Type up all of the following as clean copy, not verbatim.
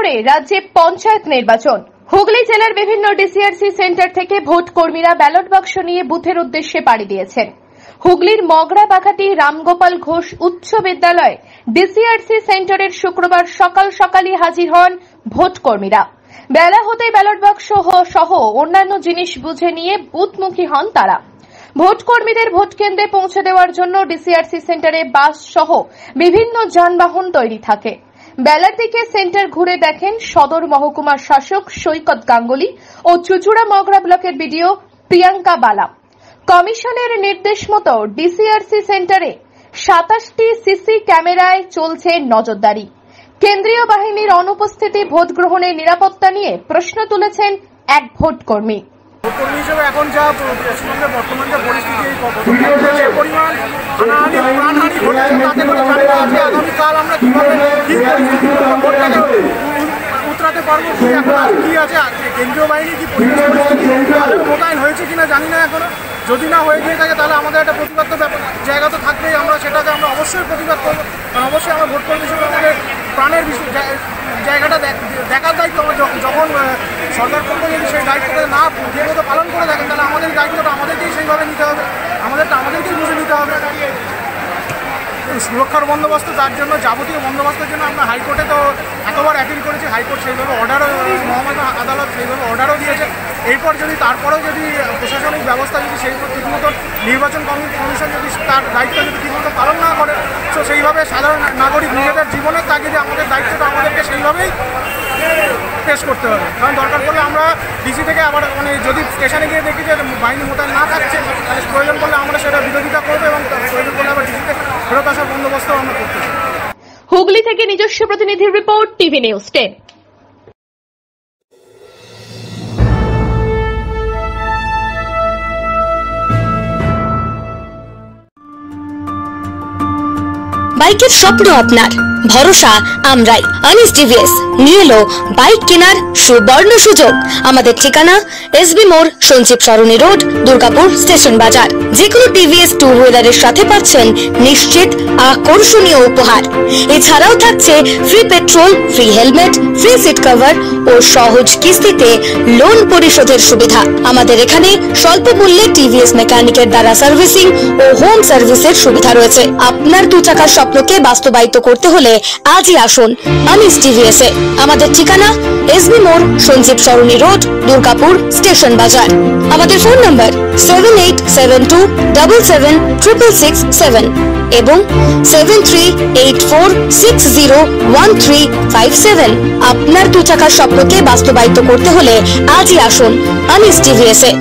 করে রাজ্যে পঞ্চায়েত নির্বাচন। হুগলি জেলার বিভিন্ন ডিসিআরসি সেন্টার থেকে ভোট কর্মীরা ব্যালট বাক্স নিয়ে বুথের উদ্দেশ্যে পাড়ি দিয়েছেন। হুগলির মগরাবাঘাটি রামগোপাল ঘোষ উচ্চ বিদ্যালয় ডিসিআরসি সেন্টারের শুক্রবার সকাল সকালই হাজির হন ভোট কর্মীরা। বেলা হতে ব্যালট বাক্স সহ অন্যান্য জিনিস বুঝে নিয়ে বুথমুখী হন তারা। ভোট কর্মীদের ভোট কেন্দ্রে পৌঁছে দেওয়ার জন্য ডিসিআরসি সেন্টারে বাস সহ বিভিন্ন যানবাহন তৈরি থাকে। বেলার দিকে সেন্টার ঘুরে দেখেন সদর মহকুমার শাসক সৈকত গাঙ্গুলি ও চুচুড়া মগরা ব্লকের বিডিও প্রিয়াঙ্কা বালা। কমিশনের নির্দেশ মতো ডিসিআরসি সেন্টারে 27টি সিসি ক্যামেরায় চলছে নজরদারি। কেন্দ্রীয় বাহিনীর অনুপস্থিতি ভোট গ্রহণের নিরাপত্তা নিয়ে প্রশ্ন তুলেছেন এক ভোট কর্মী। কর্মী হিসেবে এখন যা পশ্চিমবঙ্গের বর্তমান যে পরিস্থিতি, যে পরিমাণ হানাহানি প্রাণহানি ঘটেছে তাতে করে জানিয়ে আছে আগামীকাল আমরা কীভাবে কী পরিস্থিতিটাকে উতরাতে পারবো। এখন আর কী আছে, কেন্দ্রীয় বাহিনী কি মোতায়েন হয়েছে কিনা জানি না এখনো। যদি না হয়ে গিয়ে থাকে তাহলে আমাদের একটা প্রতিবাদ জায়গা তো থাকবেই, আমরা সেটাকে আমরা অবশ্যই প্রতিবাদ করবো। কারণ অবশ্যই আমার ভোট কর্মী হিসেবে আমাদের প্রাণের জায়গাটা দেখার দায়িত্ব আমার। যখন সরকার পক্ষ যদি সেই দায়িত্বটা না ঠিকমতো পালন করে থাকে তাহলে আমাদের দায়িত্বটা আমাদেরকেই সেইভাবে নিতে হবে, আমাদেরকেই বুঝে নিতে হবে। সুরক্ষার বন্দোবস্ত, তার জন্য যাবতীয় বন্দোবস্তের জন্য আমরা হাইকোর্টে তো এতবার অ্যাপিল করেছি। হাইকোর্ট সেইভাবে অর্ডারও, মহামান্য আদালত সেইভাবে অর্ডারও দিয়েছে। এরপর যদি তারপরেও যদি প্রশাসনিক ব্যবস্থা যদি সেই ঠিকমতো নির্বাচন কমিশন যদি তার দায়িত্ব যদি ঠিকমতো পালন না করে, তো সেইভাবে সাধারণ নাগরিক নিজেদের জীবনের তাগিদে আমাদের দায়িত্বটা আমাদেরকে সেইভাবেই পেশ করতে হবে। কারণ দরকার পড়লে আমরা ডিসি থেকে আবার যদি স্টেশনে গিয়ে দেখি যে বাহিনী মোতায়েন না থাকছে তাহলে প্রয়োজন করলে আমরা সেটা বিরোধিতা করবো এবং প্রয়োজন করলে আবার ডিসিতে ফেরত আসার বন্দোবস্ত আমরা করতে চাই। হুগলি থেকে নিজস্ব প্রতিনিধির রিপোর্ট, টিভি নিউজ 10। বাইকের স্বপ্ন আপনার, ভরসা আমরাই। অনিস টিভিএস নিয়ে এলো বাইক কেনার সুবর্ণ সুযোগ। আমাদের ঠিকানা এসবি মোড়, সঞ্জীব সরণি রোড, দুর্গাপুর স্টেশন বাজার। যে কোনো টিভিএস টু হুইলারের সাথে পাচ্ছেন নিশ্চিত আকর্ষণীয় উপহার। এছাড়াও থাকছে free petrol, free helmet, free seat cover ও সহজ কিস্তিতে লোন পরিশোধের সুবিধা। আমাদের এখানে স্বল্প মূল্যে টিভিএস মেকানিকের দ্বারা সার্ভিসিং ও হোম সার্ভিসের সুবিধা রয়েছে। আপনার দু চাকার স্বপ্নকে বাস্তবায়িত করতে হলে আজই আসুন অনিস টিভিএস এ। আমাদের ঠিকানা এসবি মোড়, সঞ্জীব সরণি রোড, দুর্গাপুর স্টেশন বাজার। আমাদের ফোন নম্বর 7872776667 এবং 7384601357। আপনার দু চাকার স্বপ্নকে বাস্তবায়িত করতে হলে আজই আসুন অনিস টিভিএস এ।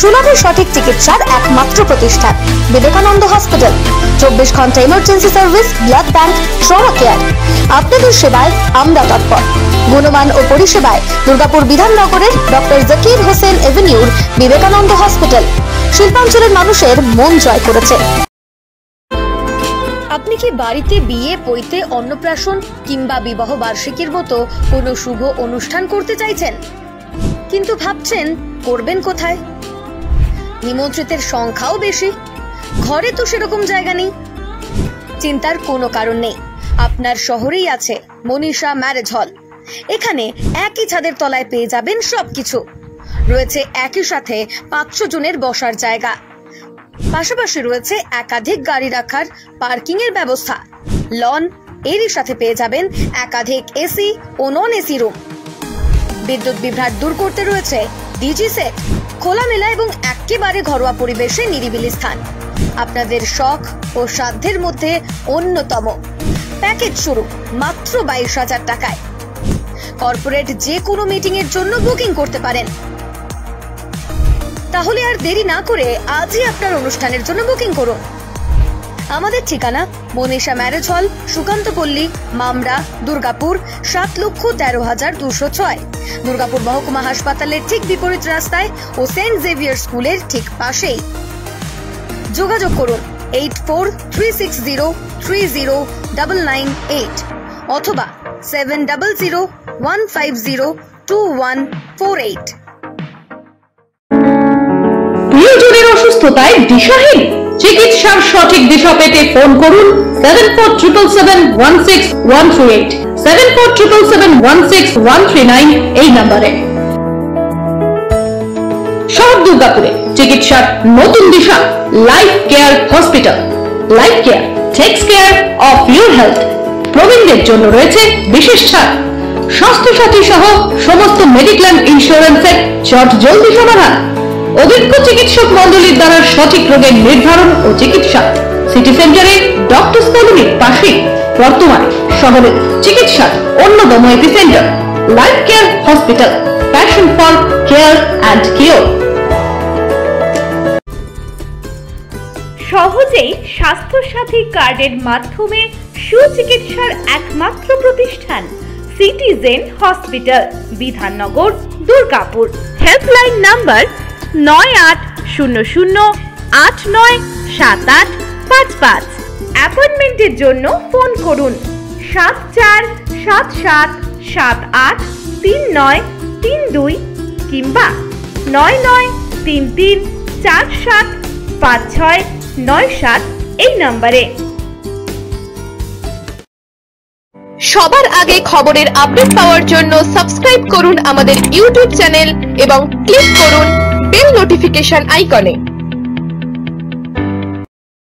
সুনামের সঠিক চিকিৎসার একমাত্র প্রতিষ্ঠান বিবেকানন্দ হসপিটাল। 24 ঘন্টা emergency service, blood bank, trauma care. আপনাদের সেবায় আমরা তৎপর। গুণমান ও পরিষেবায় দুর্গাপুর বিধাননগরের ডক্টর জাকির হোসেন এভিনিউর বিবেকানন্দ হসপিটাল শিল্পাঞ্চলের মানুষের মন জয় করেছে। আপনি কি বাড়িতে বিয়ে, পৈতে, অন্নপ্রাশন কিংবা বিবাহ বার্ষিকীর মতো কোনো শুভ অনুষ্ঠান করতে চাইছেন কিন্তু ভাবছেন করবেন কোথায়? নিমন্ত্রিতের সংখ্যাও বেশি, ঘরে তো সেরকম জায়গা নেই। চিন্তার কোনো কারণ নেই, আপনার শহরেই আছে মনীষা ম্যারেজ হল। এখানে একই ছাদের তলায় পেয়ে যাবেন সবকিছু। রয়েছে একই সাথে 500 জনের বসার জায়গা, পাশাপাশি রয়েছে একাধিক গাড়ি রাখার পার্কিং এর ব্যবস্থা। লন এরই সাথে পেয়ে যাবেন একাধিক এসি ও নন এসি রুম। বিদ্যুৎ বিভ্রাট দূর করতে রয়েছে ডিজি সেট। খোলামেলা এবং একেবারে ঘরোয়া পরিবেশে নিরিবিলি স্থান, আপনাদের শখ ও সাধ্যের মধ্যে অন্যতম। প্যাকেজ শুরু মাত্র 22,000 টাকায়। কর্পোরেট যে কোনো মিটিং এর জন্য বুকিং করতে পারেন। তাহলে আর দেরি না করে আজই আপনার অনুষ্ঠানের জন্য বুকিং করুন। আমাদের ঠিকানা মনীষা ম্যারেজ হল, সুকান্তপল্লী, মামরা, দুর্গাপুর 7,13,206। দুর্গাপুর মহকুমা হাসপাতালের ঠিক বিপরীত রাস্তায় ও সেন্ট জেভিয়ার স্কুলের ঠিক পাশেই। যোগাযোগ করুন 8436030998 অথবা 700150214। অসুস্থতায় দিশাহীন চিকিৎসার সঠিক দিশা পেতে ফোন করুন 7477716138 7477716139 এই নম্বরে। শহর দুর্গাপুরে চিকিৎসার নতুন দিশা life care hospital. Life care takes care of your health. প্রবীণদের জন্য রয়েছে বিশেষ ছাড়, স্বাস্থ্য সাথী সহ সমস্ত মেডিক্লেম ইন্স্যুরেন্সের চট জলদি সমাধান, অভিজ্ঞ চিকিৎসক মন্ডলীর দ্বারা সঠিক রোগের নির্ধারণ ও চিকিৎসা, সিটি সেন্টারে ডক্টরস কলোনির পাশে, বর্তমানে শহরের চিকিৎসার অন্যতম epicentre life care hospital, passion for care and cure. সহজেই স্বাস্থ্য সাথী কার্ডের মাধ্যমে সুচিকিৎসার একমাত্র প্রতিষ্ঠান citizen hospital, Bidhannagar, Durgapur. Helpline number 9800897855। অ্যাপয়েন্টমেন্টের জন্য ফোন করুন 7477783932 কিংবা 9933475697 এই নম্বরে। সবার আগে খবরের আপডেট পাওয়ার জন্য সাবস্ক্রাইব করুন আমাদের ইউটিউব চ্যানেল এবং ক্লিক করুন বেল নোটিফিকেশন আইকনে।